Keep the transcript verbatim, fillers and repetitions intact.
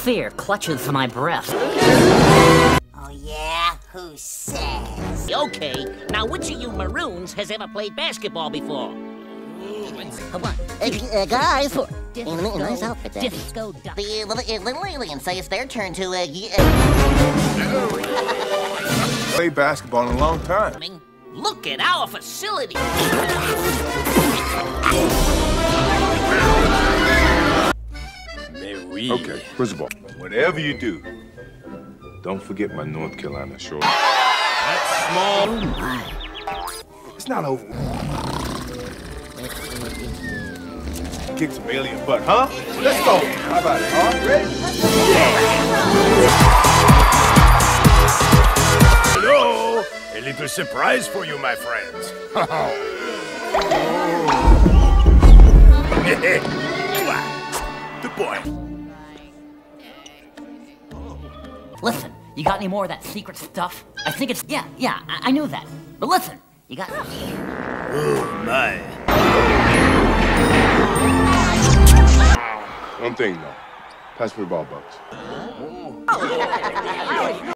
Fear clutches my breath. Oh yeah? Who says? Okay, now which of you maroons has ever played basketball before? Come on. Uh, guys, in a nice outfit there. Disco duck. The uh, little aliens say it's their turn to, uh, uh... play basketball in a long time. Look at our facility. Okay, first of all, whatever you do, don't forget my North Carolina short. That's small. It's not over. Kick some alien butt, huh? Let's go. How about it? All right, ready? Yeah. Hello. A little surprise for you, my friends. The boy. Listen, you got any more of that secret stuff? I think it's... Yeah, yeah, I, I knew that. But listen, you got... Oh, my. One thing, though. Pass me the ball, Bugs. Oh.